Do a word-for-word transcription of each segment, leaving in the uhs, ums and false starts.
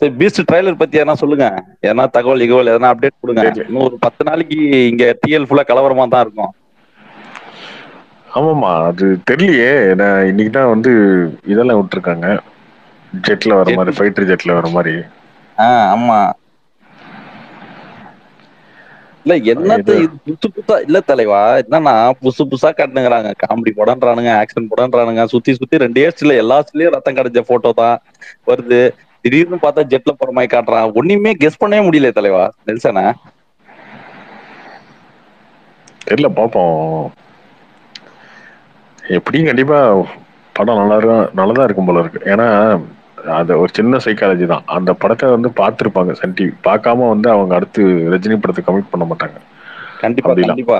சரி Beast trailer பத்தி எதனா சொல்லுங்க, எதனா தகவல் இகவல் எதனா அப்டேட் கொடுங்க. இன்னும் ஒரு பத்து நாளைக்கு இங்க டிஎல் ஃபுல்லா கலவரமா தான் இருக்கும். ஆமாமா, அது தெரியலையே, நான் இன்னைக்கு தான் வந்து இதெல்லாம் விட்டுருக்காங்க, ஜெட்ல வர மாதிரி, ஃபைட்டர் ஜெட்ல வர மாதிரி. ஆ ஆமா, இல்ல என்னது இது புதுசு புதுசா இல்ல தலைவா, என்னன்னா புதுசு புதுசா கட்டுங்கிறாங்க, காமெடி போடன்றானுங்க, ஆக்ஷன் போடன்றானுங்க, சுத்தி சுத்தி ரெண்டு ஏர்ஸ்ல எல்லா ஸ்டிலையும் ரத்தம் கடைஞ்ச போட்டோ தான் வருது. திடீர்னு பார்த்தா ஜெட்ல போற மாதிரி காட்டுறான், ஒண்ணுமே கெஸ் பண்ணவே முடியல தலைவா. நெல்சனா தெரியல, பாப்போம் எப்படியும். கண்டிப்பா படம் நல்லா இருக்கும், நல்லதா இருக்கும் போல இருக்கு. ஏன்னா அது ஒரு சின்ன சைக்காலஜி தான். அந்த படத்தை வந்து பார்த்துருப்பாங்க சன் டிவி, பார்க்காம வந்து அவங்க அடுத்து ரஜினி படத்தை கமிட் பண்ண மாட்டாங்க. கண்டிப்பா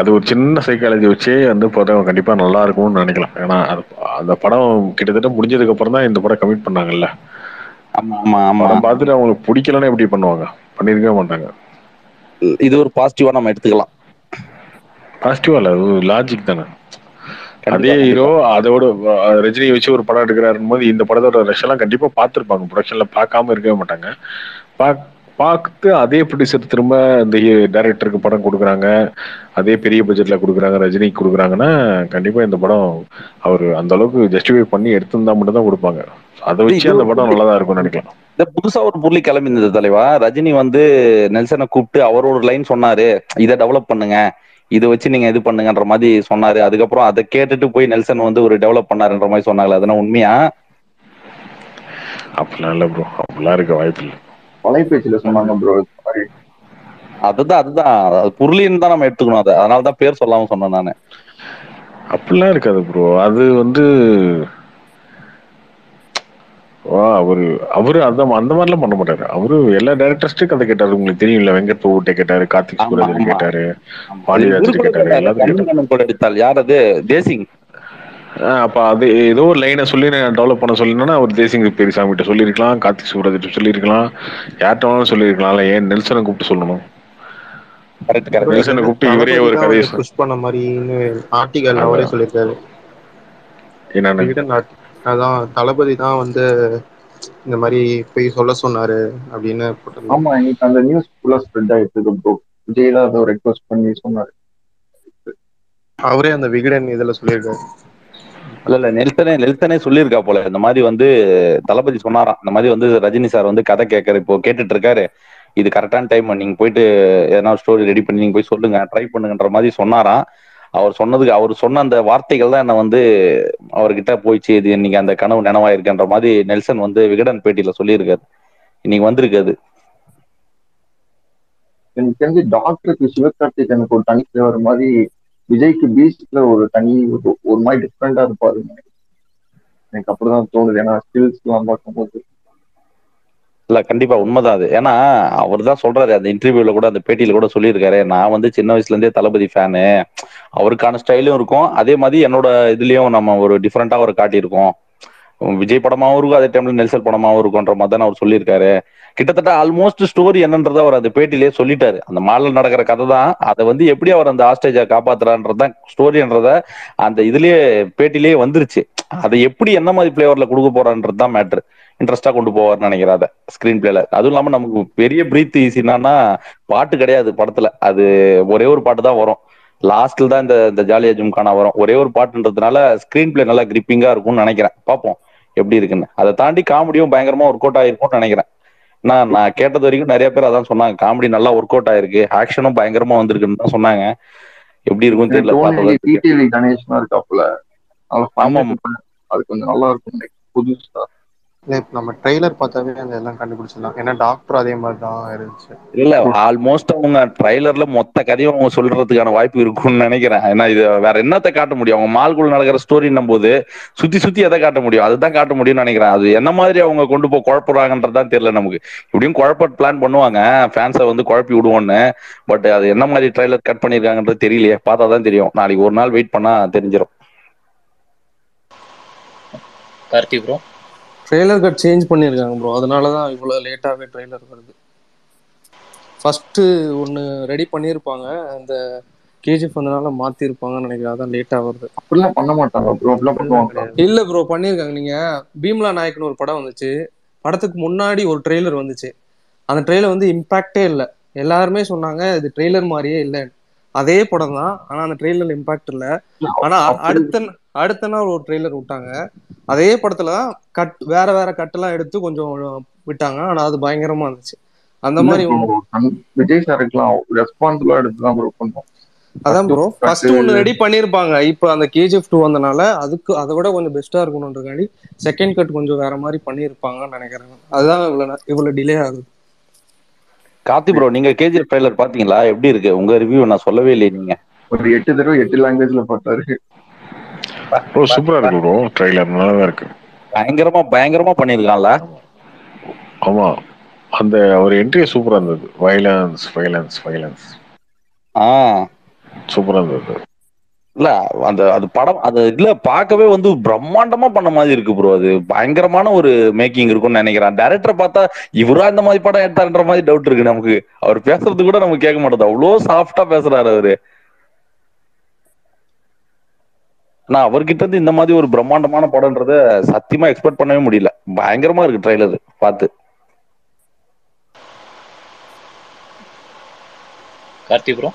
அது ஒரு சின்ன சைக்காலஜி வச்சே வந்து படம் கண்டிப்பா நல்லா இருக்கும்னு நினைக்கலாம். ஏன்னா அந்த படம் கிட்டத்தட்ட முடிஞ்சதுக்கு அப்புறம் தான் இந்த படம் கமிட் பண்ணாங்கல்ல, படம் பார்த்துட்டு அவங்களுக்கு பிடிக்கலன்னா எப்படி பண்ணுவாங்க, பண்ணிருக்கவே மாட்டாங்க. இது ஒரு பாசிட்டிவா நம்ம எடுத்துக்கலாம். பாசிட்டிவா இல்ல, அது லாஜிக் தானே. அதே ஹீரோ அதோட ரஜினி வச்சு ஒரு படம் எடுக்கிறாருன்னு போது இந்த படத்தோட ரஷ் எல்லாம் கண்டிப்பா பாத்துருப்பாங்க, ப்ரொடக்ஷன்ல பார்க்காம இருக்கவே மாட்டாங்க. பார்த்து அதே ப்ரொடியூசர் திரும்ப இந்த டைரக்டருக்கு படம் கொடுக்குறாங்க, அதே பெரிய பட்ஜெட்ல கொடுக்குறாங்க, ரஜினிக்கு கொடுக்குறாங்கன்னா கண்டிப்பா இந்த படம் அவரு அந்த அளவுக்கு ஜஸ்டிஃபை பண்ணி எடுத்திருந்தா மட்டும் தான் கொடுப்பாங்க. அதை வச்சு அந்த படம் நல்லதா இருக்கும்னு நினைக்கலாம். இந்த புதுசா ஒரு புள்ளி கிளம்பி இருந்தது தலைவா, ரஜினி வந்து நெல்சனை கூப்பிட்டு அவரோட லைன் சொன்னாரு, இதை டெவலப் பண்ணுங்க, இதை வச்சு நீங்க இது பண்ணுங்கன்ற மாதிரி சொன்னாரு. அதுக்கப்புறம் அதை கேட்டுட்டு போய் நெல்சன் வந்து ஒரு டெவலப் பண்ணாருன்ற மாதிரி சொன்னாங்களே, அதெல்லாம் உண்மையா? அப்படிலாம் இல்ல ப்ரோ, அப்படிலாம் இருக்க வாய்ப்பு இல்லை. தொலைபேசியில சொன்னாங்க ப்ரோ. அதுதான் அதுதான் புரளின்னு தான் நம்ம எடுத்துக்கணும். அது அதனாலதான் பேர் சொல்லாம சொன்னேன் நானு. அப்படிலாம் இருக்காது ப்ரோ, அது வந்து அவரு அவரு அந்த அந்த மாதிரிலாம் பண்ண மாட்டாரு. அவரு எல்லா டைரக்டர்ஸ்டும் கதை கேட்டாரு, உங்களுக்கு தெரியும்ல, வெங்கட் பிரபுட்டே கேட்டாரு, கார்த்திக் சுப்ரமணியன் கேட்டாரு, பாலிராஜ் கேட்டாரு, எல்லாரும் கூட எடுத்தால் யார் அது தேசிங். அப்ப அது ஏதோ ஒரு லைனை சொல்லி நான் டெவலப் பண்ண சொல்லினா அவர் தேசிங் பெரியசாமி கிட்ட சொல்லியிருக்கலாம், கார்த்திக் சுப்ரமணியன் சொல்லியிருக்கலாம், யார்கிட்ட வேணாலும் சொல்லியிருக்கலாம். ஏன் நெல்சனை கூப்பிட்டு சொல்லணும்? நெல்சனை கூப்பிட்டு இவரே ஒரு கதையை புஷ் பண்ண மாதிரி ஆர்டிகல் அவரே சொல்லியிருக்காரு. என்னன்னு அதான் தளபதி தான் வந்து இந்த மாதிரி போய் சொல்ல சொன்னாரு அப்படின்னு போட்டாங்க. ஆமா, இன்னைக்கு அந்த நியூஸ் ஃபுல்லா ஸ்ப்ரெட் ஆயிட்டு ப்ரோ. விஜய் தான் அதை ரெக்வெஸ்ட் பண்ணி சொன்னாரு, அவரே அந்த விகடன் இதுல சொல்லியிருக்காரு. இல்ல இல்ல நெல்சனே நெல்சனே சொல்லியிருக்கா போல, இந்த மாதிரி வந்து தளபதி சொன்னாராம், இந்த மாதிரி வந்து ரஜினி சார் வந்து கதை கேட்கற இப்போ கேட்டுட்டு இருக்காரு, இது கரெக்டான டைம், நீங்க போயிட்டு ஏன்னா ஸ்டோரி ரெடி பண்ணி நீங்க போய் சொல்லுங்க, ட்ரை பண்ணுங்கன்ற மாதிரி சொன்னாராம். அவர் சொன்னதுக்கு அவர் சொன்ன அந்த வார்த்தைகள் தான் என்ன வந்து அவர்கிட்ட போயிடுச்சு, இது இன்னைக்கு அந்த கனவு நினைவாயிருக்குன்ற மாதிரி நெல்சன் வந்து விகடன் பேட்டியில சொல்லியிருக்காரு. இன்னைக்கு வந்திருக்காது. எனக்கு தெரிஞ்சு டாக்டருக்கு சிவகார்த்திகேயனுக்கு ஒரு தனி ஃபிளேவர் மாதிரி, விஜய்க்கு பீச்ல ஒரு தனி ஒரு மாதிரி டிஃப்ரெண்டா இருப்பாரு. எனக்கு அப்படிதான் தோணுது, ஏன்னா ஸ்கில்ஸ் எல்லாம் பார்க்கும்போது. இல்ல கண்டிப்பா உண்மைதான் அது. ஏன்னா அவர் தான் சொல்றாரு அந்த இன்டர்வியூல கூட, அந்த பேட்டியில கூட சொல்லியிருக்காரு, நான் வந்து சின்ன வயசுல இருந்தே தளபதி ஃபேனு, அவருக்கான ஸ்டைலும் இருக்கும், அதே மாதிரி என்னோட இதுலயும் நம்ம ஒரு டிஃப்ரெண்டா ஒரு காட்டியிருக்கோம், விஜய் படமாவும் இருக்கும், அதே டைம்ல நெல்சன் படமாவும் இருக்கும்ன்ற மாதிரி தான் அவர் சொல்லியிருக்காரு. கிட்டத்தட்ட ஆல்மோஸ்ட் ஸ்டோரி என்னன்றத அவர் அந்த பேட்டிலேயே சொல்லிட்டாரு. அந்த மாலில் நடக்கிற கதை தான், அதை வந்து எப்படி அவர் அந்த ஹாஸ்டேஜை காப்பாத்துறான்றதான் ஸ்டோரின்றத அந்த இதுலயே பேட்டிலேயே வந்துருச்சு. அதை எப்படி என்ன மாதிரி பிளேவர்ல கொடுக்க போறான்றது தான் மேட்ரு. இன்ட்ரெஸ்டா கொண்டு போவார்னு நினைக்கிறேன் அதை ஸ்கிரீன் பிளேல. அதுவும் இல்லாம நமக்கு பெரிய பிரீத் ஈஸி என்னன்னா பாட்டு கிடையாது படத்துல, அது ஒரே ஒரு பாட்டு தான் வரும், லாஸ்ட்ல தான் இந்த ஜாலியா ஜிம்கானா வரும். ஒரே ஒரு பாட்டுன்றதுனால ஸ்கிரீன் பிளே நல்லா கிரிப்பிங்கா இருக்கும்னு நினைக்கிறேன். பாப்போம் எப்படி இருக்குன்னு. அதை தாண்டி காமெடியும் பயங்கரமா ஒர்க் அவுட் ஆயிருக்கும்னு நினைக்கிறேன். நான் நான் கேட்டது வரைக்கும் நிறைய பேர் அதான் சொன்னாங்க, காமெடி நல்லா ஒர்க் அவுட் ஆயிருக்கு, ஆக்ஷனும் பயங்கரமா வந்திருக்குன்னு தான் சொன்னாங்க. எப்படி இருக்குன்னு தெரியல. ஆமா அது கொஞ்சம் நல்லா இருக்கும் புதுசா. நம்ம ட்ரெய்லர் பார்த்தாவே அதெல்லாம் கண்டுபிடிச்சிடலாம். ஏன்னா டாக்டர் அதே மாதிரி தான் இருந்துச்சு. இல்ல ஆல்மோஸ்ட் அவங்க ட்ரெய்லர்ல மொத்த கதையும் அவங்க சொல்றதுக்கான வாய்ப்பு இருக்கும்னு நினைக்கிறேன். ஏன்னா இது வேற என்னத்தை காட்ட முடியும்? அவங்க மால்குள்ள நடக்கிற ஸ்டோரின்னும் போது சுத்தி சுத்தி எதை காட்ட முடியும்? அதுதான் காட்ட முடியும்னு நினைக்கிறேன். அது என்ன மாதிரி அவங்க கொண்டு போய் குழப்புறாங்கன்றதான் தெரியல நமக்கு. இப்படியும் குழப்ப பிளான் பண்ணுவாங்க, ஃபேன்ஸை வந்து குழப்பி விடுவோன்னு. பட் அது என்ன மாதிரி ட்ரெய்லர் கட் பண்ணிருக்காங்கன்றது தெரியலையே, பார்த்தா தான் தெரியும். நாளைக்கு ஒரு நாள் வெயிட் பண்ணா தெரிஞ்சிடும். Karthi bro, trailer cut change பண்ணியிருக்காங்க ப்ரோ, அதனால தான் இவ்வளோ லேட்டாகவே ட்ரெய்லர் வருது. ஃபஸ்ட்டு ஒன்று ரெடி பண்ணியிருப்பாங்க, அந்த கேஜிஎஃப் அதனால மாற்றிருப்பாங்கன்னு நினைக்கிறேன், அதான் லேட்டாக வருது. அப்படிலாம் பண்ண மாட்டாங்க ப்ரோ, அப்படிலாம் பண்ணுவாங்க. இல்லை ப்ரோ பண்ணியிருக்காங்க. நீங்கள் பீம்லா நாயக்னு ஒரு படம் வந்துச்சு, படத்துக்கு முன்னாடி ஒரு ட்ரெய்லர் வந்துச்சு. அந்த ட்ரெய்லர் வந்து இம்பாக்டே இல்லை, எல்லாருமே சொன்னாங்க இது ட்ரெய்லர் மாதிரியே இல்லை. அதே படம் தான், ஆனா அந்த ட்ரெய்லர்ல இம்பாக்ட் இல்லை. ஆனா அடுத்த அடுத்த நாள் ஒரு ட்ரெய்லர் விட்டாங்க, அதே படத்துலதான் கட் வேற வேற கட்டெல்லாம் எடுத்து கொஞ்சம் விட்டாங்க, ஆனா அது பயங்கரமா இருந்துச்சு. அந்த மாதிரி விஜய் சாருக்குலாம் ரெஸ்பான்சிபிளா எடுத்துதான் ப்ரோ பண்ணுவோம். அதான் ப்ரோ ஃபர்ஸ்ட் ஒன்னு ரெடி பண்ணிருப்பாங்க, இப்ப அந்த கேஜிஎஃப் டூ வந்தனால அதுக்கு அதை விட கொஞ்சம் பெஸ்டா இருக்கணும்ன்றதுக்காண்டி செகண்ட் கட் கொஞ்சம் வேற மாதிரி பண்ணிருப்பாங்கன்னு நினைக்கிறேன். அதுதான் இவ்வளவு இவ்வளவு டிலே ஆகுது. கார்த்தி ப்ரோ, நீங்க கேஜிஎஃப் ட்ரைலர் பாத்தீங்களா? எப்படி இருக்கு உங்க ரிவ்யூ? நான் சொல்லவே இல்லையே. நீங்க ஒரு எட்டு தடவை எட்டு லாங்குவேஜ்ல பார்த்தாரு. ப்ரோ சூப்பரா இருக்கு ப்ரோ, ட்ரைலர் நல்லா இருக்கு. பயங்கரமா பயங்கரமா பண்ணிருக்கான்ல. ஆமா, அந்த ஒரு என்ட்ரி சூப்பரா இருந்தது. வயலன்ஸ் வயலன்ஸ் வயலன்ஸ் ஆ சூப்பரா இருந்தது. இல்ல அந்த அது படம் அது இதுல பார்க்கவே வந்து பிரம்மாண்டமா பண்ண மாதிரி இருக்கு ப்ரோ. அது பயங்கரமான ஒரு மேக்கிங் இருக்கும்னு நினைக்கிறேன். டைரக்டர் பார்த்தா இவரா இந்த மாதிரி படம் எடுத்தாருன்ற மாதிரி டவுட் இருக்கு நமக்கு. அவர் பேசுறது கூட நமக்கு கேட்க மாட்டோம், அவ்வளோ சாஃப்டா பேசுறாரு அவரு. ஆனா அவர்கிட்ட இருந்து இந்த மாதிரி ஒரு பிரம்மாண்டமான படம்ன்றத சத்தியமா எக்ஸ்பெக்ட் பண்ணவே முடியல. பயங்கரமா இருக்கு ட்ரெய்லர் பார்த்து. கார்த்தி ப்ரோ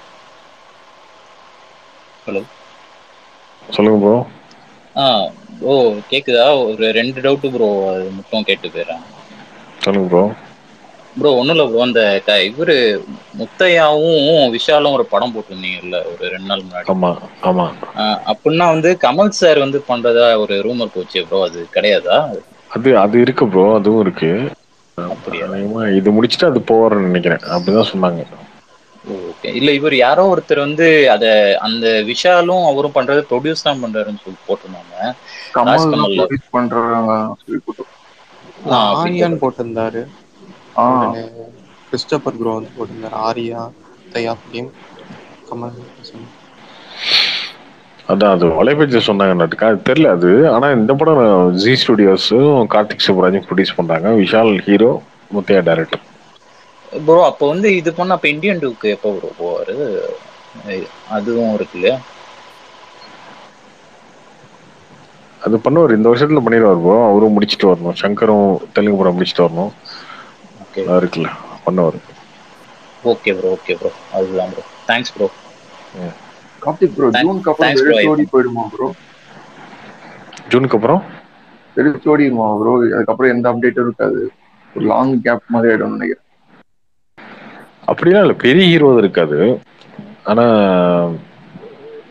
ஹலோ சொல்லுங்க ப்ரோ. ஆ ஓ கேக்குதா? ஒரு ரெண்டு டவுட் ப்ரோ, அது மட்டும் கேட்டு போயிடறேன். சொல்லுங்க ப்ரோ. ப்ரோ ஒன்றும் இல்லை ப்ரோ, அந்த இவர் முத்தையாவும் விஷாலும் ஒரு படம் போட்டிருந்தீங்கல்ல ஒரு ரெண்டு நாள் முன்னாடி? ஆமாம் ஆமாம். அப்படின்னா வந்து கமல் சார் வந்து பண்ணுறதா ஒரு ரூமர் போச்சு ப்ரோ, அது கிடையாதா? அது அது இருக்கு ப்ரோ, அதுவும் இருக்கு. இது முடிச்சுட்டு அது போகிறேன்னு நினைக்கிறேன், அப்படிதான் சொன்னாங்க. இல்ல இவர் யாரோ ஒருத்தர் வந்து அத அந்த விஷாலும் அவரும் பண்றது ப்ரொடியூஸ் தான் பண்றாருன்னு சொல்லி போட்டிருந்தாங்க. போட்டிருந்தாரு கிறிஸ்டோபர் ப்ரோ வந்து போட்டிருந்தாரு. ஆரியா தயா பிலிம் கமல். அதான் அது வலைபேஜ் சொன்னாங்கன்னாட்டுக்கா தெரியல அது. ஆனா இந்த படம் ஜி ஸ்டுடியோஸும் கார்த்திக் சுப்ராஜும் ப்ரொடியூஸ் பண்றாங்க. Vishal hero, Muthiah director bro. அப்போ வந்து இது பண்ண அப்போ இண்டியன் டூக்கு எப்போ ப்ரோ போவார்? அதுவும் இருக்குல்ல, அது பண்ணுவார் இந்த வருஷத்துல பண்ணிடுவார் ப்ரோ. அவரும் முடிச்சுட்டு வரணும், சங்கரும் தெலுங்கு படம் முடிச்சுட்டு வரணும். ஓகே இருக்குல்ல பண்ணுவார். ஓகே ப்ரோ, ஓகே ப்ரோ, அதுதான் bro. Thanks bro. Karthik bro ஜூனுக்கு அப்புறம் ரெட் ஸ்டோரி போயிடுமா ப்ரோ? ஜூனுக்கு அப்புறம் ரெட் ஸ்டோரிமா ப்ரோ? அதுக்கப்புறம் எந்த அப்டேட்டும் இருக்காது, ஒரு லாங் கேப் மாதிரி ஆயிடும் நினைக்கிறேன். அப்படிலாம் இல்லை, பெரிய ஹீரோ இருக்காது. ஆனா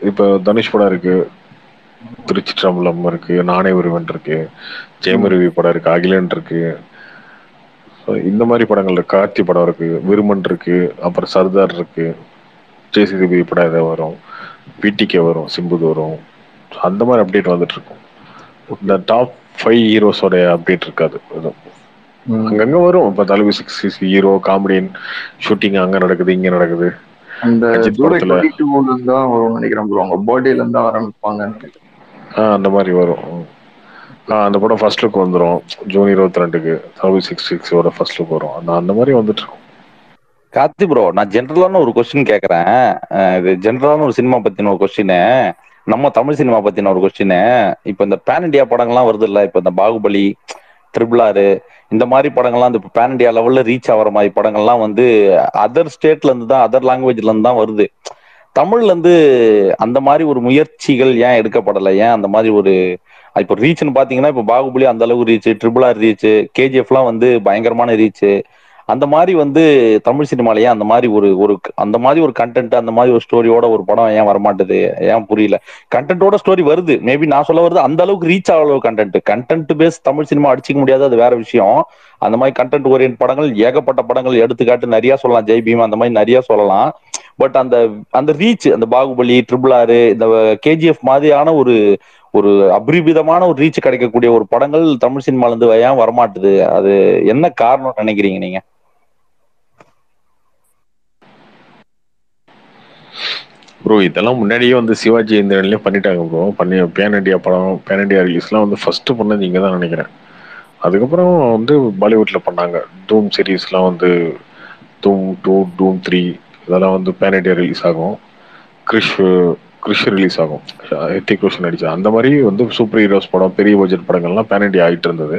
இப்போ தனுஷ் படம் இருக்கு, திருச்சி ட்ரம்பலம் இருக்கு, நானே ஒருவன் இருக்கு, ஜெயமருவி படம் இருக்கு, அகிலன் இருக்கு, இந்த மாதிரி படங்கள் இருக்கு. கார்த்தி படம் இருக்கு, விருமன் இருக்கு, அப்புறம் சர்தார் இருக்கு, ஜேசிபி படம் இதை வரும், பிடிகே வரும், சிம்பு வரும், அந்த மாதிரி அப்டேட் வந்துட்டு இருக்கும். இந்த டாப் ஃபைவ் ஹீரோஸோட அப்டேட் இருக்காது, அங்கங்க வரும். இப்ப தலைவி சிக்ஸ் ஹீரோ காமெடியன் ஷூட்டிங் அங்க நடக்குது இங்க நடக்குது. அந்த மாதிரி வரும் அந்த படம். ஃபர்ஸ்ட் லுக் வந்துடும் ஜூன் இருபத்தி ரெண்டுக்கு தலைவி சிக்ஸ் சிக்ஸோட ஃபர்ஸ்ட் லுக் வரும். அந்த மாதிரி வந்துட்டு இருக்கும். கார்த்தி ப்ரோ, நான் ஜென்ரலான ஒரு கொஸ்டின் கேக்குறேன். இது ஜென்ரலான ஒரு சினிமா பத்தின ஒரு கொஸ்டின், நம்ம தமிழ் சினிமா பத்தின ஒரு கொஸ்டின். இப்ப இந்த பேன் இண்டியா படங்கள்லாம் வருது இல்ல, இப்ப இந்த பாகுபலி, ட்ரிபிள் ஆறு, இந்த மாதிரி படங்கள்லாம் இந்த பேன் இண்டியா லெவல்ல ரீச் ஆகிற மாதிரி படங்கள்லாம் வந்து அதர் ஸ்டேட்ல இருந்து தான், அதர் லாங்குவேஜ்ல இருந்து தான் வருது. தமிழ்ல இருந்து அந்த மாதிரி ஒரு முயற்சிகள் ஏன் எடுக்கப்படலை? ஏன் அந்த மாதிரி ஒரு இப்போ ரீச்னு பாத்தீங்கன்னா இப்போ பாகுபலி அந்த அளவுக்கு ரீச்சு, ட்ரிபிள் ஆர் ரீச்சு, கேஜிஎஃப்லாம் வந்து பயங்கரமான ரீச்சு. அந்த மாதிரி வந்து தமிழ் சினிமால ஏன் அந்த மாதிரி ஒரு ஒரு அந்த மாதிரி ஒரு கண்டென்ட், அந்த மாதிரி ஒரு ஸ்டோரியோட ஒரு படம் ஏன் வரமாட்டேது? ஏன் புரியல. கண்டென்ட்டோட ஸ்டோரி வருது, மேபி நான் சொல்ல வருது அந்த அளவுக்கு ரீச் ஆக அளவு content content base Tamil cinema அடிச்சிக்க முடியாது, அது வேற விஷயம். அந்த மாதிரி கண்டென்ட் ஓரியன்ட் படங்கள் ஏகப்பட்ட படங்கள் எடுத்துக்காட்டு நிறைய சொல்லலாம், ஜெய் பீம் அந்த மாதிரி நிறைய சொல்லலாம். பட் அந்த அந்த ரீச், அந்த பாகுபலி, ட்ரிபிள் ஆர், இந்த கேஜிஎஃப் மாதிரியான ஒரு ஒரு அபரிவிதமான ஒரு ரீச் கிடைக்கக்கூடிய ஒரு படங்கள் தமிழ் சினிமால இருந்து ஏன் வரமாட்டுது? அது என்ன காரணம் நினைக்கிறீங்க நீங்க? ப்ரோ இதெல்லாம் முன்னாடியே வந்து சிவாஜி இந்திரன்லேயே பண்ணிட்டாங்க ப்ரோ. பண்ணி பேன் இண்டியா படம், பேன் இண்டியா ரிலீஸ்லாம் வந்து ஃபஸ்ட்டு பண்ணது இங்கே தான் நினைக்கிறேன். அதுக்கப்புறம் வந்து பாலிவுட்டில் பண்ணாங்க. டூம் சீரீஸ்லாம் வந்து டூம் டூ டூம் த்ரீ இதெல்லாம் வந்து பேன் இண்டியா ரிலீஸ் ஆகும். கிறிஷ் கிறிஷ் ரிலீஸ் ஆகும், ஹித்திக் ரோஷன் நடிச்சா. அந்த மாதிரி வந்து சூப்பர் ஹீரோஸ் படம், பெரிய பட்ஜெட் படங்கள்லாம் பேன் இண்டியா ஆகிட்டு இருந்தது.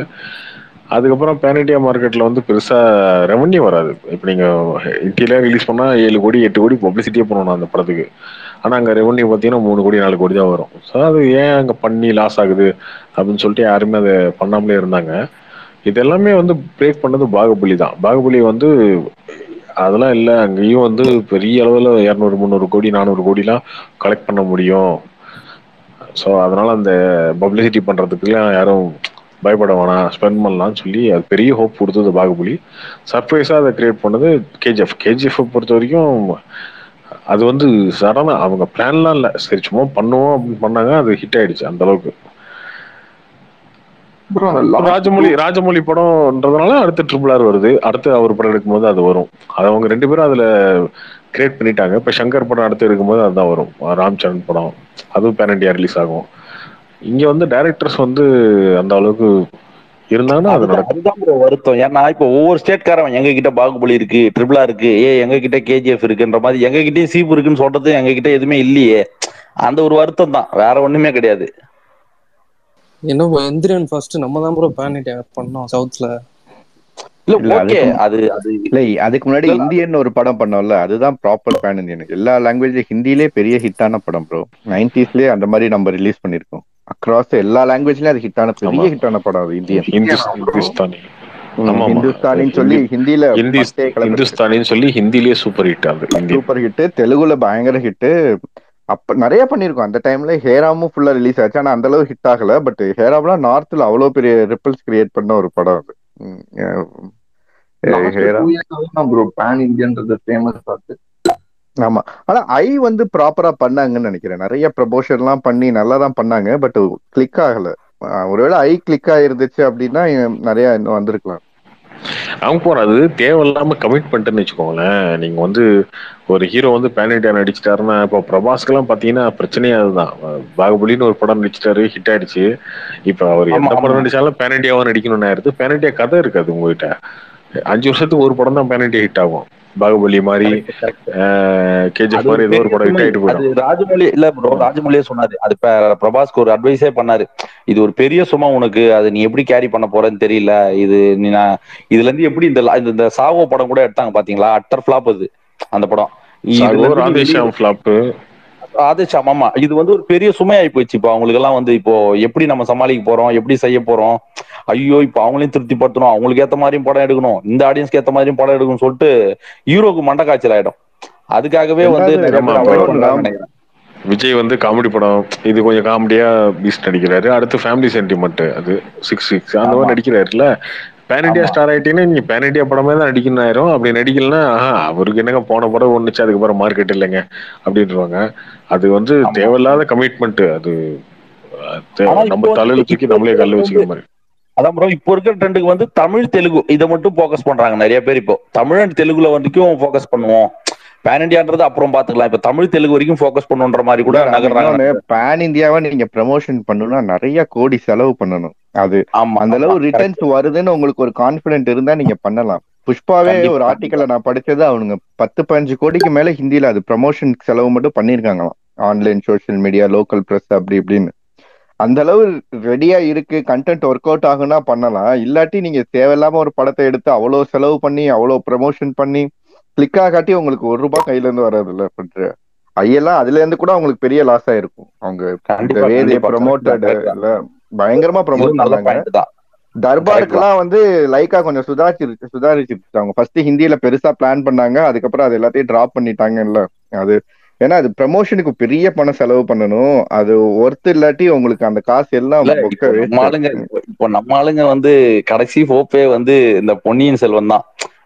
அதுக்கப்புறம் பேன் இண்டியா மார்க்கெட்டில் வந்து பெருசாக ரெவன்யூ வராது. இப்போ நீங்கள் இந்தியில ரிலீஸ் பண்ணால் ஏழு கோடி எட்டு கோடி பப்ளிசிட்டியே பண்ணணும் அந்த படத்துக்கு. ஆனால் அங்கே ரெவன்யூ பார்த்தீங்கன்னா மூணு கோடி நாலு கோடி தான் வரும். ஸோ அது ஏன் அங்கே பண்ணி லாஸ் ஆகுது அப்படின்னு சொல்லிட்டு யாருமே அதை பண்ணாமலே இருந்தாங்க. இதெல்லாமே வந்து பிரேக் பண்ணது பாகுபலி தான். பாகுபலி வந்து அதெல்லாம் இல்லை, அங்கேயும் வந்து பெரிய அளவில் இரநூறு முந்நூறு கோடி நானூறு கோடிலாம் கலெக்ட் பண்ண முடியும். ஸோ அதனால் அந்த பப்ளிசிட்டி பண்ணுறதுக்குலாம் யாரும் பயப்பட வேணாம், ஸ்பெண்ட் பண்ணலான்னு சொல்லி அது பெரிய ஹோப் கொடுத்தது பாகுபலி. சர்ப்ரைஸாக அதை கிரியேட் பண்ணது கேஜிஎஃப். கேஜிஎஃப்பை பொறுத்த வரைக்கும் அது வந்து சடனாக அவங்க பிளான்லாம் இல்லை, சரி சும்மா பண்ணுவோம் அப்படின்னு பண்ணாங்க, அது ஹிட் ஆயிடுச்சு அந்த அளவுக்கு. ராஜமௌலி ராஜமௌலி படம்ன்றதுனால அடுத்து ட்ரிபிள் ஆர் வருது, அடுத்து அவர் படம் எடுக்கும்போது அது வரும். அது அவங்க ரெண்டு பேரும் அதுல கிரியேட் பண்ணிட்டாங்க. இப்ப சங்கர் படம் அடுத்து எடுக்கும்போது அதுதான் வரும், ராம் சரண் படம், அதுவும் பேன் இண்டியா ரிலீஸ் ஆகும். இங்க வந்து டைரக்டர்ஸ் வந்து அந்த அளவுக்கு இருந்தாங்கன்னா அது நடக்கும். வருத்தம் ஏன்னா இப்ப ஒவ்வொரு ஸ்டேட்காரன் எங்க கிட்ட பாகுபலி இருக்கு, ட்ரிபிள் ஆர் இருக்கு, ஏ எங்க கிட்ட கேஜிஎஃப் இருக்குன்ற மாதிரி எங்க கிட்டயும் சீப்பு இருக்குன்னு சொல்றது எங்க கிட்ட எதுவுமே இல்லையே, அந்த ஒரு வருத்தம் தான், வேற ஒண்ணுமே கிடையாது. என்ன எந்திரன் ஃபர்ஸ்ட் நம்ம தான் ப்ரோ பேன் இண்டியா பண்ணோம் சவுத்ல. இல்ல ஓகே அது அது இல்ல, அதுக்கு முன்னாடி இந்தியன் ஒரு படம் பண்ணோம்ல, அதுதான் ப்ராப்பர் பேன் இந்தியன். எல்லா லாங்குவேஜ்ல ஹிந்திலே பெரிய ஹிட்டான படம் ப்ரோ, நைன்டிஸ்லயே அந்த மாதிரி நம்ம ரிலீஸ் பண்ணிருக்கோம். அக்ராஸ் எல்லா லாங்குவேஜ்லயும் அது ஹிட்டான பெரிய ஹிட்டான படம் அது இந்தியன். ஹிந்துஸ்தானி ஹிந்துஸ்தானின்னு சொல்லி ஹிந்தில ஹிந்துஸ்தானின்னு சொல்லி ஹிந்திலேயே சூப்பர் ஹிட், அது சூப்பர் ஹிட், தெலுங்குல பயங்கர ஹிட். அப்ப நிறைய பண்ணிருக்கோம் அந்த டைம்ல. ஹேராமும் ஃபுல்லா ரிலீஸ் ஆச்சு, ஆனா அந்த அளவு ஹிட் ஆகல. பட் ஹேராம்லாம் நார்த்ல அவ்வளவு பெரிய ரிப்பல்ஸ் கிரியேட் பண்ண ஒரு படம் அது. ஆமா, ஆனா ஐ வந்து ப்ராப்பரா பண்ணாங்கன்னு நினைக்கிறேன், நிறைய ப்ரமோஷன் எல்லாம் பண்ணி நல்லா தான் பண்ணாங்க. பட் கிளிக் ஆகல. ஒருவேளை ஐ கிளிக் ஆயிருந்துச்சு அப்படின்னா நிறைய இன்னும் வந்திருக்கலாம். அவங்க போறது தேவையில்லாம கமிட் பண்ணிட்டுன்னு வச்சுக்கோங்களேன். நீங்க வந்து ஒரு ஹீரோ வந்து பேன் இண்டியா நடிச்சிட்டாருன்னா, இப்போ பிரபாஸ்க்கு எல்லாம் பாத்தீங்கன்னா பிரச்சனையே அதுதான். பாகுபலின்னு ஒரு படம் நடிச்சிட்டாரு, ஹிட் ஆயிடுச்சு. இப்ப அவர் எந்த படம் நடிச்சாலும் பேன் இண்டியாவா நடிக்கணும்னு ஆயிருது. பேன் இண்டியா கதை இருக்காது உங்ககிட்ட. அஞ்சு வருஷத்துக்கு ஒரு படம் தான் பேன் இண்டியா ஹிட் ஆகும். பாகுபலி மாதிரி கேஜிஎஃப் மாதிரி ஏதோ ஒரு படம் ஹிட் ஆயிட்டு போயிடும். ராஜமௌலி இல்ல ப்ரோ, ராஜமௌலியே சொன்னாரு, அது பிரபாஸ்க்கு ஒரு அட்வைஸே பண்ணாரு, இது ஒரு பெரிய சும்மா உனக்கு, அது நீ எப்படி கேரி பண்ண போறன்னு தெரியல, இது நீ நான் இதுல இருந்து எப்படி இந்த சாவோ படம் கூட எடுத்தாங்க பாத்தீங்களா, அட்டர் ஃபிளாப் அது அந்த படம். ஆதேஷாம் ஆமா, இது வந்து ஒரு பெரிய சுமையாயி போயிடுச்சு இப்போ அவங்களுக்கு எல்லாம். வந்து இப்போ எப்படி நம்ம சமாளிக்க போறோம், எப்படி செய்ய போறோம், ஐயோ இப்போ அவங்களையும் திருப்திப்படுத்தணும், அவங்களுக்கு ஏத்த மாதிரியும் படம் எடுக்கணும், இந்த ஆடியன்ஸ்க்கு ஏத்த மாதிரியும் படம் எடுக்கணும்னு சொல்லிட்டு ஹீரோக்கு மண்ட காய்ச்சல் ஆயிடும். அதுக்காகவே வந்து விஜய் வந்து காமெடி படம், இது கொஞ்சம் காமெடியா பீஸ் நடிக்கிறாரு, அடுத்து ஃபேமிலி சென்டிமெண்ட், அது சிக்ஸ் சிக்ஸ் அந்த மாதிரி நடிக்கிறாருல. பேன் இண்டியா ஸ்டார் ஆயிட்டீங்கன்னா நீங்க பேன் இண்டியா படமே தான் நடிக்கணும் ஆயிரும். அப்படி நடிக்கலன்னா அவருக்கு என்னங்க போன படம் ஒண்ணுச்சு, அதுக்கப்புறம் மார்க்கெட் இல்லைங்க அப்படின்றாங்க. அது வந்து தேவையில்லாத கமிட்மெண்ட், அது நம்ம தலையில தூக்கி நம்மளே கல்ல வச்சுக்கிற மாதிரி. அதான் ப்ரோ, இப்போ இருக்கிற ட்ரெண்டுக்கு வந்து தமிழ் தெலுங்கு இதை மட்டும் போக்கஸ் பண்றாங்க நிறைய பேர். இப்போ தமிழ் அண்ட் தெலுங்குல வந்துக்கும் போக்கஸ் பண்ணுவோம், பேன் இண்டியான்றது அப்புறம் பாத்துக்கலாம், இப்ப தமிழ் தெலுங்கு வரைக்கும் ஃபோக்கஸ் பண்ணுன்ற மாதிரி கூட நகர்றாங்க. பேன் இந்தியாவை நீங்க ப்ரமோஷன் பண்ணணும்னா நிறைய கோடி செலவு பண்ணணும். அது அந்த அளவு ரிட்டர்ன்ஸ் வருதுன்னு உங்களுக்கு ஒரு கான்பிடென்ட் இருந்தா நீங்க பண்ணலாம். புஷ்பாவே ஒரு ஆர்டிக்கல்ல நான் படிச்சது, அவனுங்க பத்து பதினஞ்சு கோடிக்கு மேல ஹிந்தியில அது ப்ரமோஷன் செலவு மட்டும் பண்ணிருக்காங்களாம், online social media local press அப்படி இப்படின்னு. அந்த அளவு ரெடியா இருக்கு, கண்டென்ட் ஒர்க் அவுட் ஆகுனா பண்ணலாம். இல்லாட்டி நீங்க தேவையில்லாம ஒரு படத்தை எடுத்து அவ்வளவு செலவு பண்ணி அவ்வளவு ப்ரமோஷன் பண்ணி கிளிக்கா காட்டி உங்களுக்கு ஒரு ரூபாய் கையில இருந்து வர்றதுல பண்ற ஐயெல்லாம் அதுல இருந்து கூட அவங்களுக்கு பெரிய லாஸ் ஆயிருக்கும். அவங்க ப்ரமோட்டட் பயங்கரமா ப்ரமோட் பண்ணாங்க. தர்பாருக்குலாம் வந்து லைக்கா கொஞ்சம் சுதாரிச்சு சுதாரிச்சுட்டாங்க. ஃபர்ஸ்ட் ஹிந்தியில பெருசா பிளான் பண்ணாங்க, அதுக்கப்புறம் அது எல்லாத்தையும் டிராப் பண்ணிட்டாங்கல்ல. அது ஏன்னா அது ப்ரமோஷனுக்கு பெரிய பணம் செலவு பண்ணணும், அது ஒர்த்து இல்லாட்டி உங்களுக்கு அந்த காசு எல்லாம். இப்போ நம்ம ஆளுங்க வந்து கடைசி ஹோப்பே வந்து இந்த பொன்னியின் செல்வன் தான்,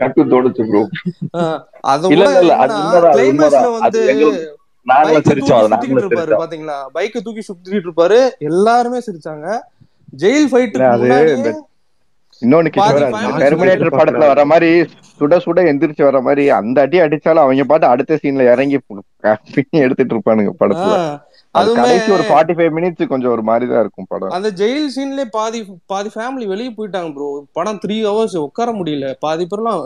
பாத்தீங்களா, பைக்கை தூக்கி சுத்திட்டு இருப்பாரு, எல்லாருமே சிரிச்சாங்க. ஜெயில் ஃபைட்டு இன்னொன்னு டெர்மினேட்டர் படத்துல வர மாதிரி சுட சுட எந்திரிச்சு வர மாதிரி அந்த அடி அடிச்சாலும் அவங்க பாட்டு அடுத்த சீன்ல இறங்கி எடுத்துட்டு இருப்பானுங்க படத்துல. அதுவும் ஒரு நாற்பத்தைந்து மினிட்ஸ் கொஞ்சம் ஒரு மாதிரி தான் இருக்கும் படம். அந்த ஜெயில் சீன்ல பாதி பாதி ஃபேமிலி வெளியே போயிட்டாங்க ப்ரோ. படம் த்ரீ ஹவர்ஸ் உட்கார முடியல. பாதி பேர்லாம்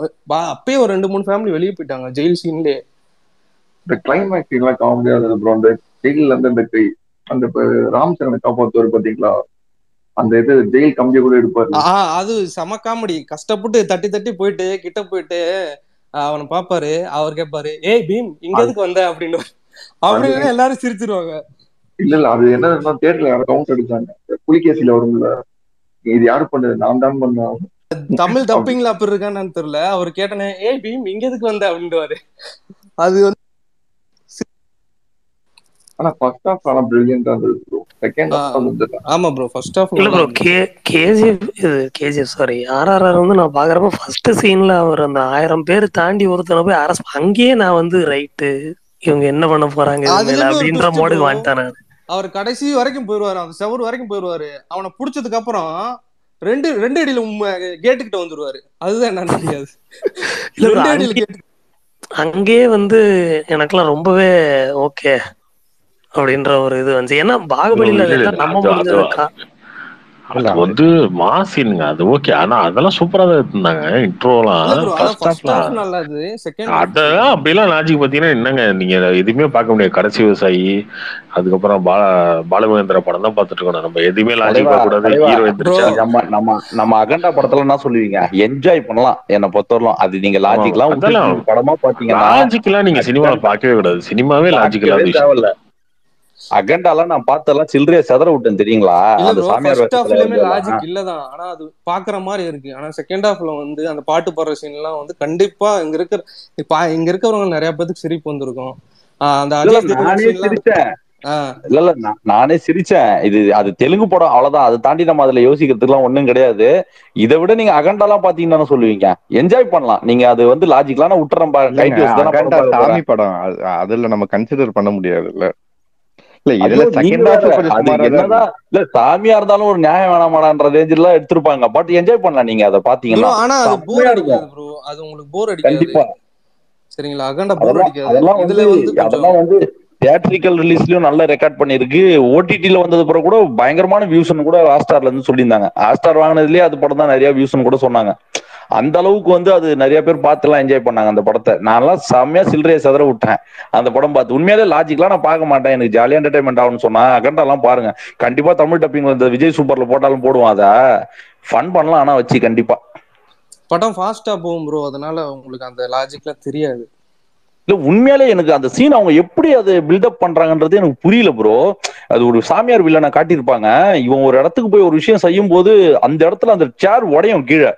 அப்பயே ஒரு ரெண்டு மூணு ஃபேமிலி வெளியே போயிட்டாங்க ஜெயில் சீன்லயே. இந்த கிளைமேக்ஸ் எல்லாம் காமெடியா இருந்தது ப்ரோ. அந்த ஜெயில அந்த அந்த ராம் சரணை காப்பாத்துவாரு பாத்தீங்களா, அந்த இது ஜெயில் கம்பி கூட எடுப்பாரு. அது செம காமெடி. கஷ்டப்பட்டு தட்டி தட்டி போயிட்டு கிட்ட போயிட்டு அவனை பாப்பாரு, அவர் கேட்பாரு, ஏய் பீம் இங்க எதுக்கு வந்த அப்படின்னு. அப்படின்னு எல்லாரும் சிரிச்சிருவாங்க. இல்ல இல்ல அது என்ன தியேட்டர்ல கவுண்ட் அடிச்சாங்க. புலிகேசியில வரும், இது யாரு பண்ணது, நான் தான் பண்ணேன். தமிழ் டப்பிங்ல அப்படி இருக்கான்னு தெரியல. அவர் கேட்டனே, ஏய் பீம் இங்க எதுக்கு வந்த அப்படின்னுவாரு. அது வந்து ஆனா ஃபர்ஸ்ட் ஆஃப் ஆனா பிரில்லியன்ட்டா இருந்துச்சு. செகண்ட் ஆஃப் வந்துது. ஆமா ப்ரோ ஃபர்ஸ்ட் ஆஃப் இல்ல ப்ரோ. கேஜிஎஃப் இது கேஜிஎஃப் சாரி ஆர்ஆர்ஆர் வந்து நான் பாக்குறப்ப ஃபர்ஸ்ட் சீன்ல அவர் அந்த ஆயிரம் பேர் தாண்டி ஒருத்தனை போய் அரசு அங்கேயே நான் வந்து ரைட்டு இவங்க என்ன பண்ண போறாங்க அப்படின்ற மோடுக்கு வந்துட்டானே. அவர் கடைசி வரைக்கும் போயிருவாரு, அந்த செவரு வரைக்கும் போயிருவாரு. அவனை புடிச்சதுக்கு அப்புறம் ரெண்டு ரெண்டு அடியில கேட்டு கிட்ட வந்துருவாரு. அதுதான் என்னன்னு தெரியாது. ரெண்டு அடியில கேட்டு அங்கேயே வந்து எனக்குலாம் ரொம்பவே ஓகே அப்படின்ற ஒரு இது வந்து. ஏன்னா பாகுபலியில அது வந்து மாசினுங்க அது ஓகே. ஆனா அதெல்லாம் சூப்பரா தான் இருந்தாங்க. இன்ட்ரோலாம் அதெல்லாம் அப்படிலாம் லாஜிக் பாத்தீங்கன்னா என்னங்க நீங்க எதுவுமே பார்க்க முடியாது. கடைசி விவசாயி அதுக்கப்புறம் பால பாலமகேந்திர படம் தான் பாத்துட்டு இருக்கோம். நம்ம எதுவுமே லாஜிக் பார்க்க கூடாது. நம்ம நம்ம அகண்டா படத்துல என்ன சொல்லுவீங்க, என்ஜாய் பண்ணலாம். என்ன பொறுத்தவரலாம் அது நீங்க லாஜிக்லாம் படமா பாத்தீங்கன்னா லாஜிக்லாம் நீங்க சினிமாவில பார்க்கவே கூடாது. சினிமாவே லாஜிக் இல்லாத அகண்டாலாம் நான் பார்த்தெல்லாம் சில்லறைய சதற விட்டேன் தெரியுங்களா. அந்த சாமியார் லாஜிக் இல்லதான், ஆனா அது பாக்குற மாதிரி இருக்கு. ஆனா செகண்ட் ஹாஃப்ல வந்து அந்த பாட்டு பாடுற சீன் எல்லாம் வந்து கண்டிப்பா இங்க இருக்கிற இங்க இருக்கிறவங்க நிறைய பேருக்கு சிரிப்பு வந்திருக்கும். இல்ல இல்ல நானே சிரிச்சேன். இது அது தெலுங்கு படம் அவ்வளவுதான். அதை தாண்டி நம்ம அதுல யோசிக்கிறதுக்கு எல்லாம் ஒண்ணும் கிடையாது. இதை விட நீங்க அகண்டா எல்லாம் பாத்தீங்கன்னா சொல்லுவீங்க என்ஜாய் பண்ணலாம். நீங்க அது வந்து லாஜிக்கலாம் விட்டுறோம். சாமி படம் அதுல நம்ம கன்சிடர் பண்ண முடியாது. இல்ல சாமியா இருந்தாலும் ஒரு நியாயம் வேணாமாடான்ற ரேஞ்சில் எல்லாம் எடுத்திருப்பாங்க. பட் என்ஜாய் பண்ணலாம் நீங்க அதை பாத்தீங்கன்னா. ஆனா அது போர் அடிக்காது ப்ரோ. அது உங்களுக்கு போர் அடிக்காது கண்டிப்பா. சரிங்களா, அகண்ட போர் அடிக்காது. அதெல்லாம் இதுல வந்து அதெல்லாம் வந்து தியேட்ரிக்கல் ரிலீஸ்லயும் நல்லா ரெக்கார்ட் பண்ணிருக்கு. ஓடிடில வந்தது பிறகு கூட பயங்கரமான வியூஸ்னு கூட ஹாட் ஸ்டார்ல இருந்து சொல்லியிருந்தாங்க. ஹாட் ஸ்டார் வாங்கினதுலயே அது படம் தான் நிறைய வியூஸ்னு கூட சொன்னாங்க. அந்த அளவுக்கு வந்து அது நிறைய பேர் பார்த்துலாம் என்ஜாய் பண்ணாங்க அந்த படத்தை. நான்லாம் செம்மையா சில்லறைய சதற விட்டேன் அந்த படம் பார்த்து. உண்மையாலே லாஜிக்லாம் நான் பார்க்க மாட்டேன், எனக்கு ஜாலியா என்டர்டைன்மெண்ட் ஆகும்னு சொன்னா அகண்டாலாம் பாருங்க. கண்டிப்பா தமிழ் டப்பிங் வந்து விஜய் சூப்பர்ல போட்டாலும் போடுவான். அதை ஃபன் பண்ணலாம் ஆனா வச்சு கண்டிப்பா. படம் ஃபாஸ்டா போகும் ப்ரோ, அதனால உங்களுக்கு அந்த லாஜிக்லாம் தெரியாது. இல்ல உண்மையாலே எனக்கு அந்த சீன் அவங்க எப்படி அது பில்டப் பண்றாங்கன்றது எனக்கு புரியல ப்ரோ. அது ஒரு சாமியார் வில்லனை காட்டியிருப்பாங்க. இவன் ஒரு இடத்துக்கு போய் ஒரு விஷயம் செய்யும் போது அந்த இடத்துல அந்த சேர் உடையும் கீழே.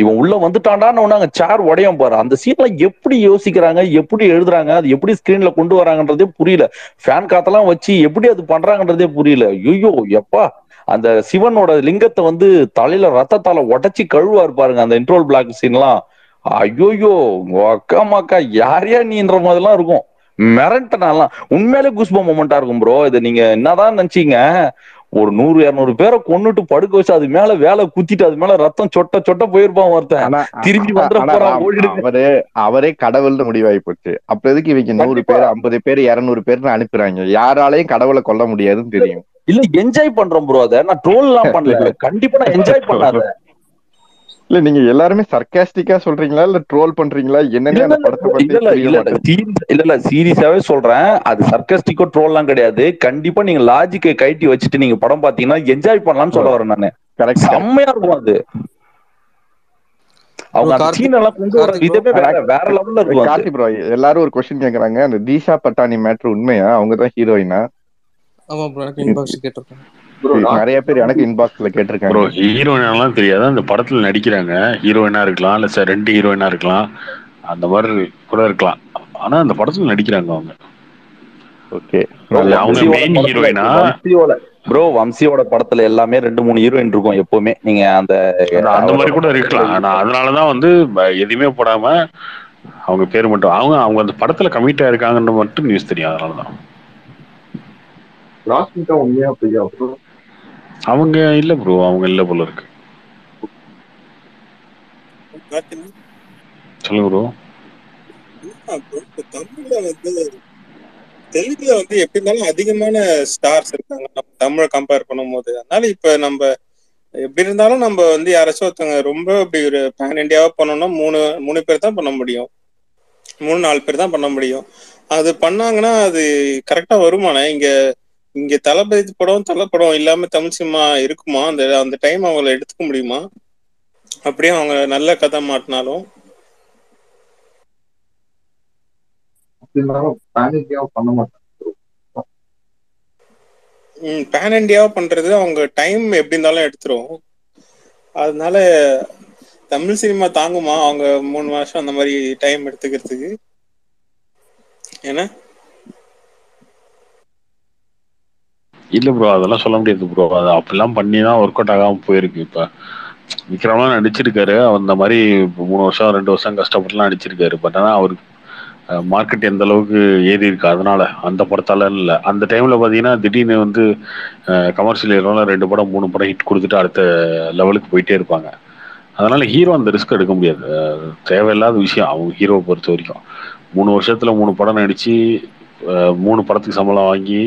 இவன் உள்ள வந்துட்டாண்டான்னு ஒண்ணு சேர் உடையும் பாரு. அந்த சீன்ல எப்படி யோசிக்கிறாங்க, எப்படி எழுதுறாங்க, அது எப்படி ஸ்கிரீன்ல கொண்டு வராங்கன்றதே புரியல. ஃபேன் காத்தெல்லாம் வச்சு எப்படி அது பண்றாங்கன்றதே புரியல. ஐயோ எப்பா அந்த சிவனோட லிங்கத்தை வந்து தலையில ரத்தத்தால உடச்சி கழுவா இருப்பாருங்க அந்த இன்ட்ரோல் பிளாக் சீன்லாம். ஐயோயோ அக்கா மாக்கா யாரையா நீன்ற மாதிரிலாம் இருக்கும். மிரண்டனாலாம் உண்மையிலே குஸ்பா மொமெண்டா இருக்கும் ப்ரோ. இது நீங்க என்னதான் நினைச்சீங்க, ஒரு நூறு இருநூறு பேரை கொண்டுட்டு படுக்க வச்சு அது மேல வேலை குத்திட்டு அது மேல ரத்தம் சொட்ட சொட்ட போயிருப்பான் ஒருத்தன். திரும்பி வந்துடுவாரு. அவரே கடவுள்னு முடிவாகி போச்சு. அப்ப எதுக்கு இவங்க நூறு பேர் ஐம்பது பேர் இருநூறு பேர்னு அனுப்புறாங்க? யாராலையும் கடவுளை கொல்ல முடியாதுன்னு தெரியும். இல்ல என்ஜாய் பண்றோம் ப்ரோ. அதை நான் ட்ரோல் எல்லாம் பண்ணல கண்டிப்பா. நான் என்ஜாய் பண்ணாத. இல்ல நீங்க எல்லாருமே சர்காஸ்டிக்கா சொல்றீங்களா இல்ல ட்ரோல் பண்றீங்களா என்னன்னு சீரியஸாவே சொல்றேன். அது சர்காஸ்டிக்கோ ட்ரோல்லாம் கிடையாது. கண்டிப்பா நீங்க லாஜிக்கை கைட்டி வச்சுட்டு நீங்க படம் பாத்தீங்கன்னா என்ஜாய் பண்ணலாம்னு சொல்ல வரேன் நானு. செம்மையா இருக்கும் அது. எல்லாரும் ஒரு க்வெஸ்சன் கேக்குறாங்க, அந்த தீஷா பட்டானி மேட்டர் உண்மையா? அவங்கதான் ஹீரோயினா? நிறைய பேர் எனக்கு இன்பாக்ஸ்ல கேட்டிருக்காங்க ப்ரோ. ஹீரோயினாலாம் தெரியாது. அந்த படத்துல நடிக்கிறாங்க ஹீரோயினா இருக்கலாம், இல்ல ரெண்டு ஹீரோயினா இருக்கலாம், அந்த மாதிரி கூட இருக்கலாம். ஆனா அந்த படத்துல நடிக்கிறாங்க அவங்க. ஓகே அவங்க மெயின் ஹீரோயினா வம்சியோட bro வம்சியோட படத்துல எல்லாமே ரெண்டு மூணு ஹீரோயின் இருக்கும் எப்பவுமே. நீங்க அந்த அந்த மாதிரி கூட இருக்கலாம். நான் அதனால தான் வந்து எதுமே போடாம அவங்க பேர் மட்டும் அவங்க அவங்க அந்த படத்துல கமிட் ஆயிருக்காங்கன்னு மட்டும் நியூஸ் தெரியும். அதனால தான் ராஸ்மிகா உண்மையா அப்படியே bro அவங்க இல்ல bro அவங்க இல்ல போல இருக்கு. சொல்லுங்க bro. தமிழ்ல வந்து தெலுங்குல வந்து எப்படினாலும் அதிகமான ஸ்டார்ஸ் இருக்காங்க நம்ம தமிழை கம்பேர் பண்ணும் போது. அதனால இப்ப நம்ம எப்படி இருந்தாலும் நம்ம வந்து யாராச்சும் ஒருத்தவங்க ரொம்ப அப்படி ஒரு பேன் இண்டியாவா பண்ணோம்னா மூணு மூணு பேர் தான் பண்ண முடியும், மூணு நாலு பேர் தான் பண்ண முடியும். அது பண்ணாங்கன்னா அது கரெக்டா வருமானா? இங்க இங்க தளபதி படம் தலைப்படம் இல்லாம தமிழ் சினிமா இருக்குமா? அந்த அந்த டைம் அவங்களை எடுத்துக்க முடியுமா? அப்படியே அவங்க நல்ல கதை மாட்டினாலும் பேன் இண்டியாவா பண்றது அவங்க டைம் எப்படி இருந்தாலும் எடுத்துரும். அதனால தமிழ் சினிமா தாங்குமா அவங்க மூணு வருஷம் அந்த மாதிரி டைம் எடுத்துக்கிறதுக்கு? என்ன இல்ல ப்ரோ அதெல்லாம் சொல்ல முடியாது ப்ரோ. அது அப்படிலாம் பண்ணிதான் ஒர்க் அவுட் ஆகாம போயிருக்கு. இப்ப விக்ரம்லாம் நடிச்சிருக்காரு அந்த மாதிரி மூணு வருஷம் ரெண்டு வருஷம் கஷ்டப்பட்டுலாம் நடிச்சிருக்காரு. பட் ஆனா அவருக்கு மார்க்கெட் எந்த அளவுக்கு ஏறி இருக்கு அதனால அந்த படத்தால இல்லை. அந்த டைம்ல பார்த்தீங்கன்னா திடீர்னு வந்து கமர்ஷியல் ஹீரோலாம் ரெண்டு படம் மூணு படம் ஹிட் கொடுத்துட்டு அடுத்த லெவலுக்கு போயிட்டே இருப்பாங்க. அதனால ஹீரோ அந்த ரிஸ்க் எடுக்க முடியாது. தேவையில்லாத விஷயம் அவங்க ஹீரோவை பொறுத்த வரைக்கும். மூணு வருஷத்துல மூணு படம் நடிச்சு மூணு படத்துக்கு சம்பளம் வாங்கி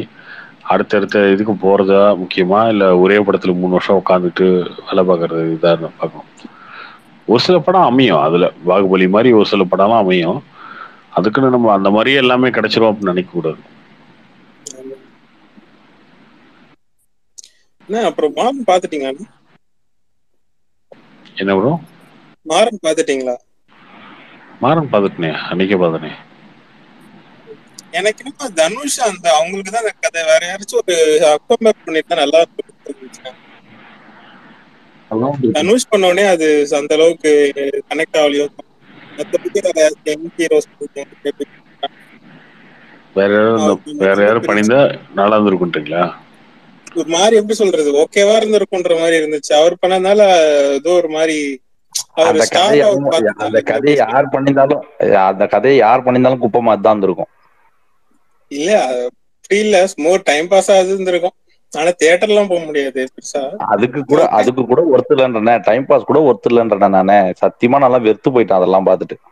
அடுத்தடுத்த இதுக்கு போறதா முக்கியமா இல்லை ஒரே படத்துல மூணு வருஷம் உட்காந்துட்டு வேலை பார்க்கறது இதாக பார்க்கணும். ஒரு சில படம் அமையும், அதுல பாகுபலி மாதிரி ஒரு சில படம்லாம் அமையும். அதுக்குன்னு நம்ம அந்த மாதிரி எல்லாமே கிடைச்சிரும் அப்படின்னு நினைக்க கூடாது. என்ன அப்புறம் மாறன் பாத்துட்டீங்களா? என்ன bro மாறன் பாத்துட்டீங்களா? மாறன் பாத்துட்டேன் அன்னைக்கே பாத்துட்டேன். எனக்கு என்ன தனுஷ் அந்த அவங்களுக்கு தான் அந்த கதை வேற யாராச்சும் ஒரு அக்டோபர் பண்ணிட்டா நல்லா இருந்துச்சு. தனுஷ் பண்ணோடனே அது அந்த அளவுக்கு கனெக்ட் ஆகலையோ ஒரு மாதிரி எப்படி சொல்றது ஓகேவா இருந்திருக்குன்ற மாதிரி இருந்துச்சு. அவர் பண்ணதுனால ஏதோ ஒரு மாதிரி அந்த கதையை யார் பண்ணிருந்தாலும் அந்த கதையை யார் பண்ணிருந்தாலும் குப்பமா தான் இருந்திருக்கும். இல்ல அப்படி இல்ல மோர் டைம் பாஸ் ஆகுது இருந்திருக்கும். ஆனா தியேட்டர்லாம் போக முடியாது. அதுக்கு கூட அதுக்கு கூட ஒருத்தர் இல்லைன்றேன் டைம் பாஸ் கூட ஒருத்தர் இல்லைன்றேன் நானே சத்தியமா நல்லா வெறுத்து போயிட்டேன் அதெல்லாம் பாத்துட்டு.